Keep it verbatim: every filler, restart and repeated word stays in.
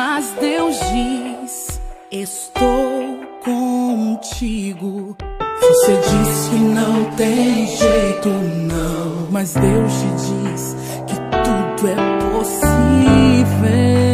Mas Deus diz: estou contigo. Você disse que não tem jeito, não, mas Deus te diz que tudo é possível.